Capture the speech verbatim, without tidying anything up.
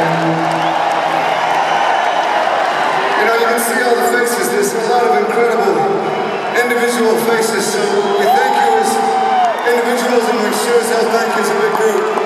You know, you can see all the faces. There's a lot of incredible individual faces, so we thank you as individuals and we sure as hell thank you as a big group.